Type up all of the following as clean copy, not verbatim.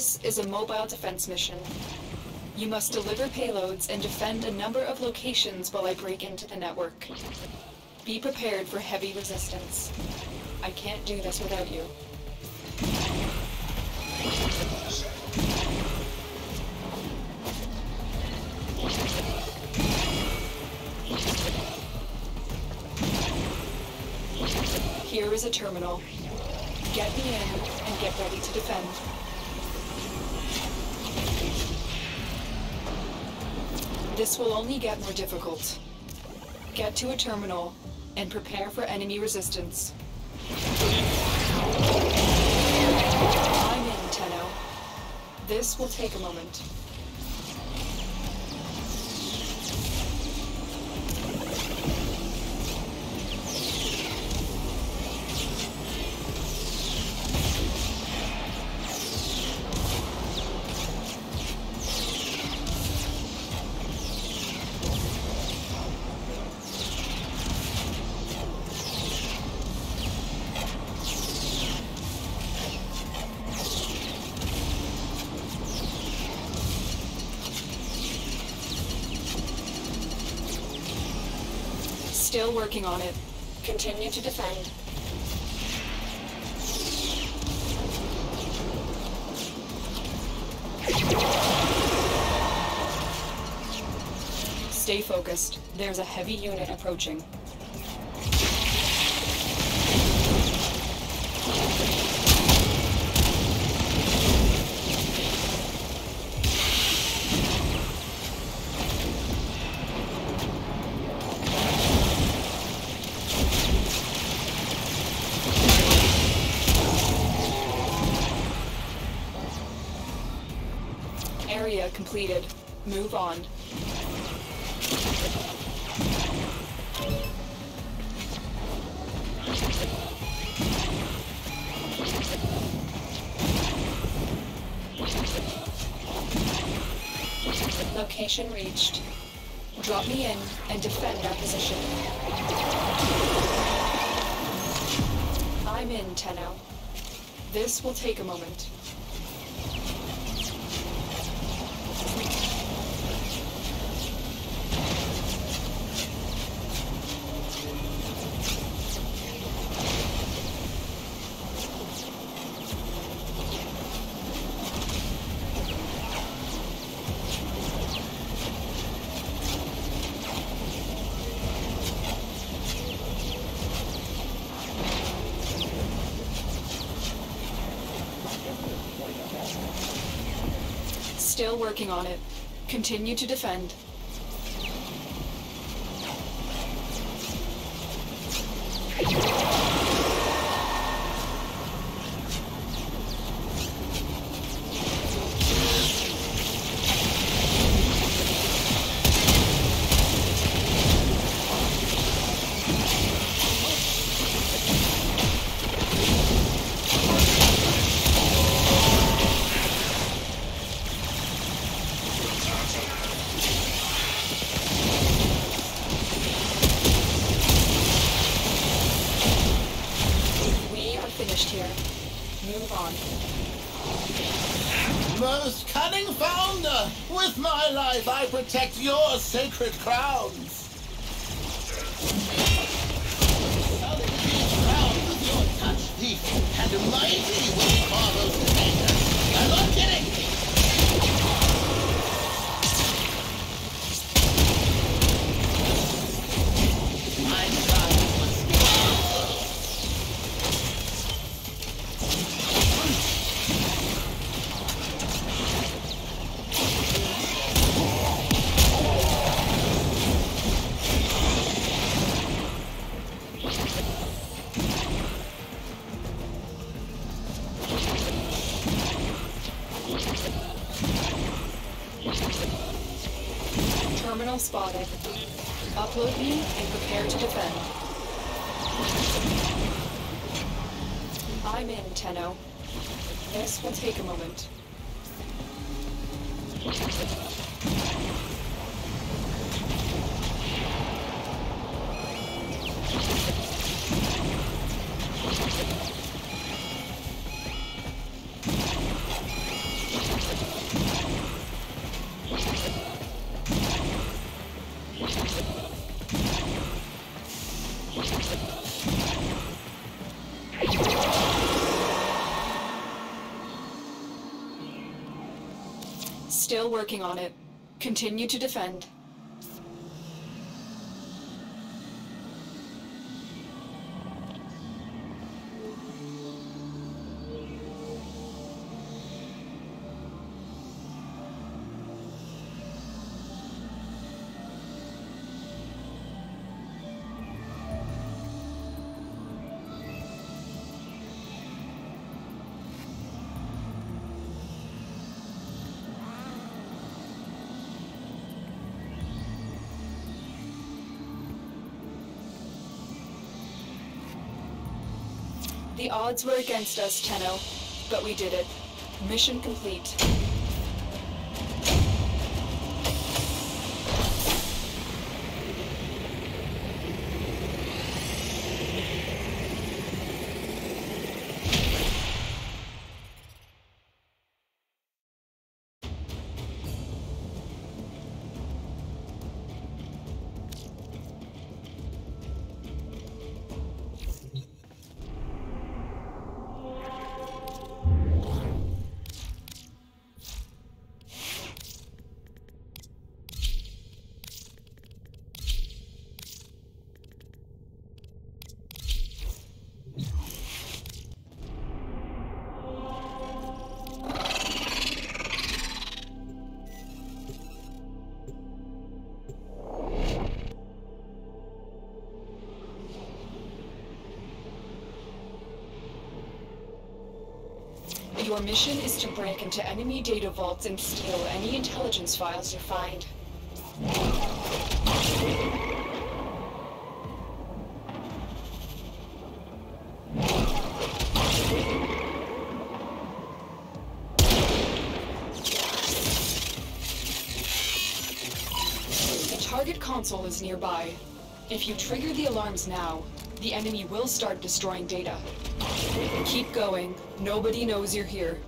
This is a mobile defense mission. You must deliver payloads and defend a number of locations while I break into the network. Be prepared for heavy resistance. I can't do this without you. Here is a terminal. Get me in and get ready to defend. This will only get more difficult. Get to a terminal and prepare for enemy resistance. I'm in, Tenno. This will take a moment. Still working on it. Continue to defend. Stay focused. There's a heavy unit approaching. Area completed. Move on. Location reached. Drop me in and defend our position. I'm in, Tenno. This will take a moment. Still working on it. Continue to defend. Here. Move on. Most cunning founder! With my life, I protect your sacred crowns! Solid these crowns with your touch deep and mighty will call those defenders. I'm not kidding! Terminal spotted. Upload me and prepare to defend. I'm in, Tenno. This will take a moment. still working on it. Continue to defend. The odds were against us, Tenno, but we did it. Mission complete. Your mission is to break into enemy data vaults and steal any intelligence files you find. The target console is nearby. If you trigger the alarms now, the enemy will start destroying data. Keep going. Nobody knows you're here.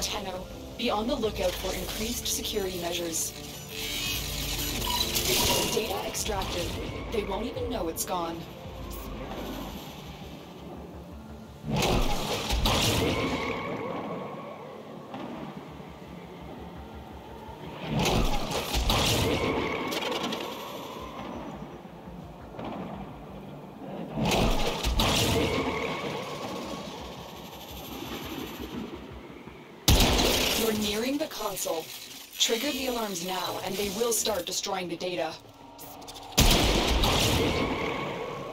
Tenno, be on the lookout for increased security measures. Data extracted. They won't even know it's gone. Nearing the console. Trigger the alarms now, and they will start destroying the data. Excellent work. A clean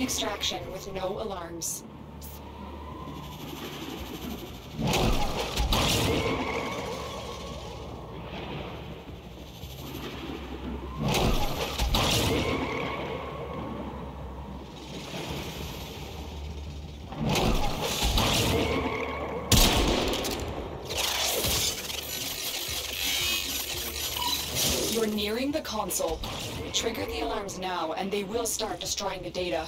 extraction with no alarms. You're nearing the console. Trigger the alarms now, and they will start destroying the data.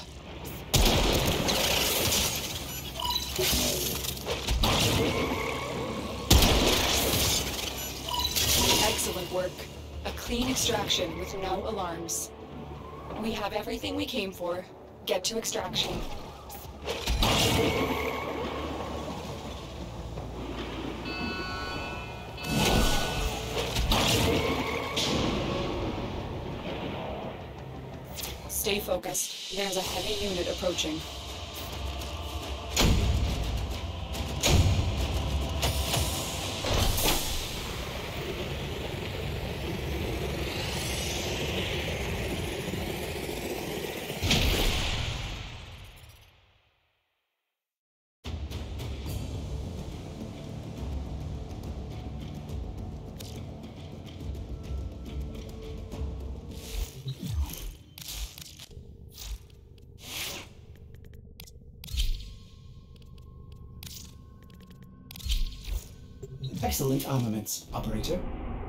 Excellent work. A clean extraction with no alarms. We have everything we came for. Get to extraction. Stay focused. There's a heavy unit approaching. Excellent armaments, operator.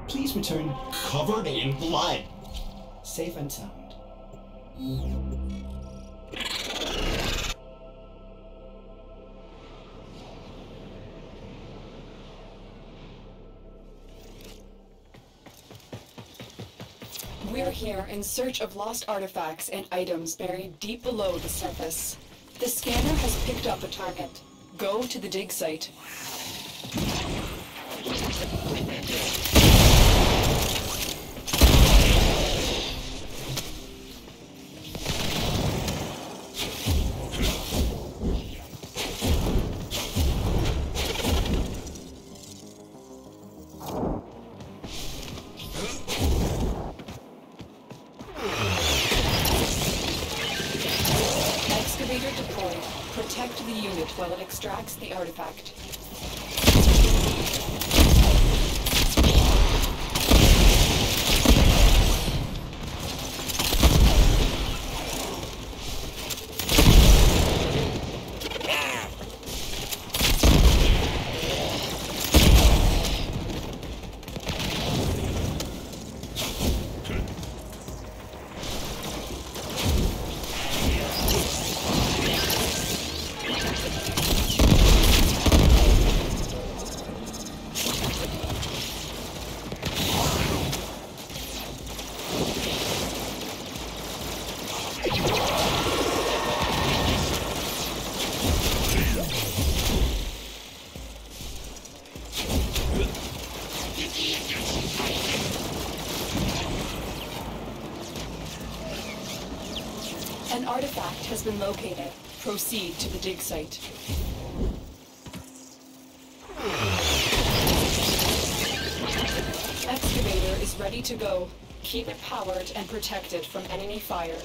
Please return covered in blood. Safe and sound. We're here in search of lost artifacts and items buried deep below the surface. The scanner has picked up a target. Go to the dig site. Protect the unit while it extracts the artifact. An artifact has been located. Proceed to the dig site. Excavator is ready to go. Keep it powered and protected from enemy fire.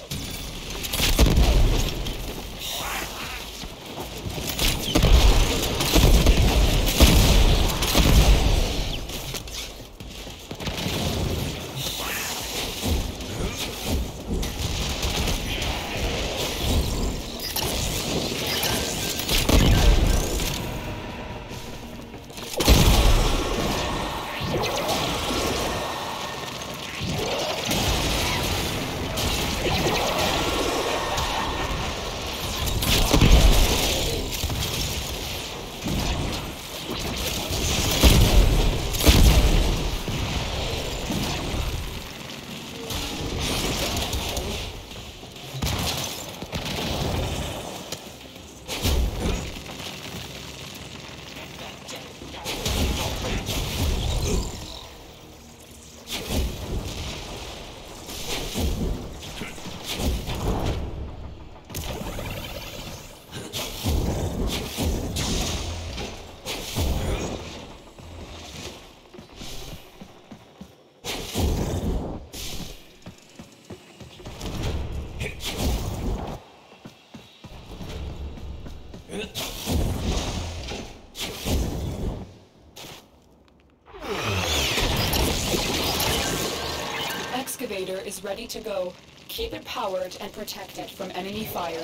Excavator is ready to go. Keep it powered and protected from enemy fire.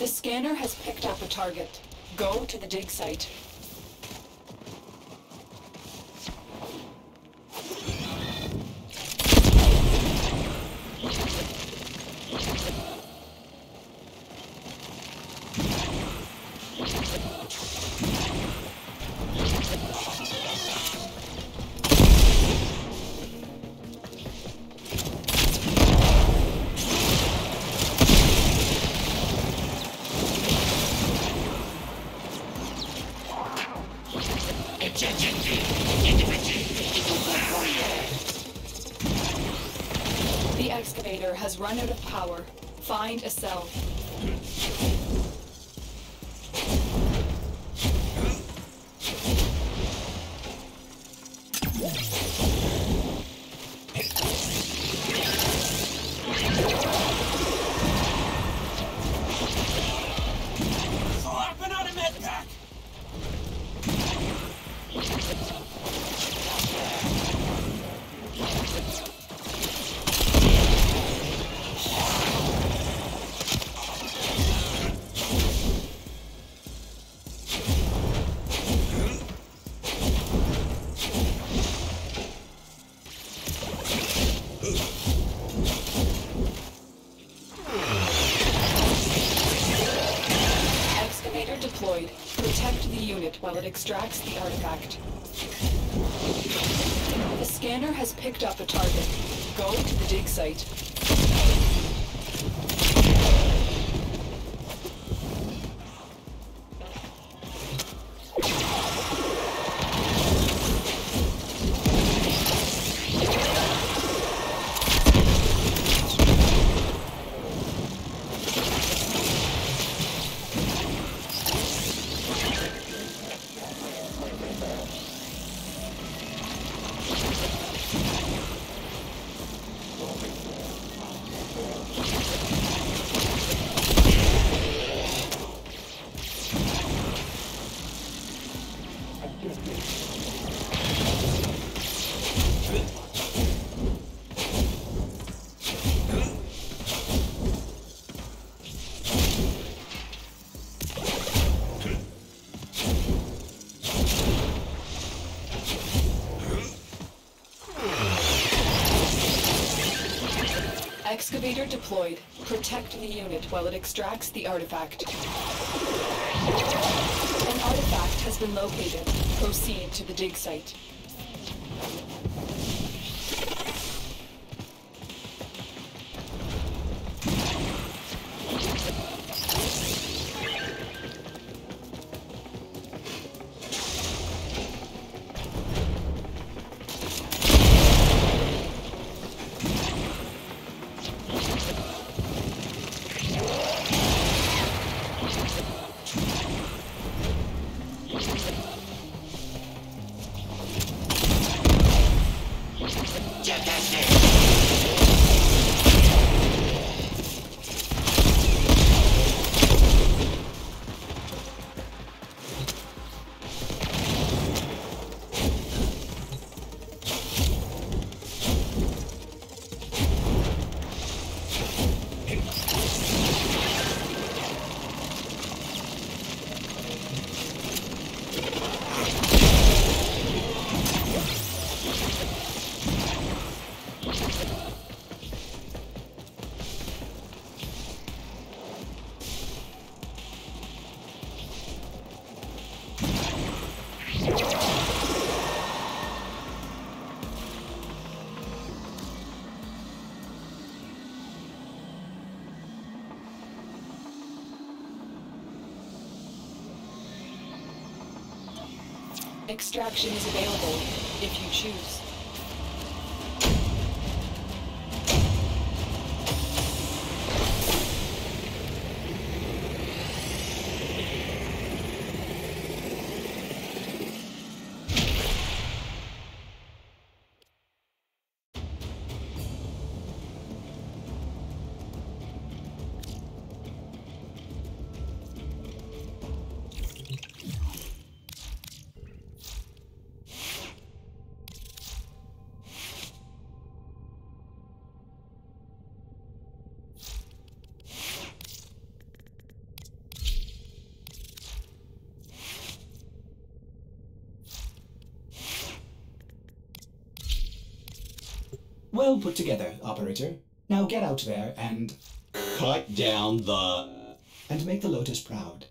The scanner has picked up a target. Go to the dig site. The excavator has run out of power. Find a cell. extracts the artifact. The scanner has picked up a target. Go to the dig site. Excavator deployed. Protect the unit while it extracts the artifact. An artifact has been located. Proceed to the dig site. Extraction is available, if you choose. Well put together, operator. Now get out there and cut down the... and make the Lotus proud.